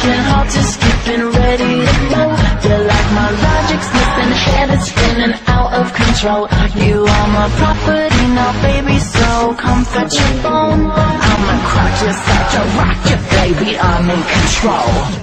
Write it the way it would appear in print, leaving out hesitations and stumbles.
working hard to skip and ready to blow. You're like my logic's missing, head is spinning out of control. You are my property now, baby, so come fetch your phone. I'm a crotch, you're such a rocket, baby, I'm in control.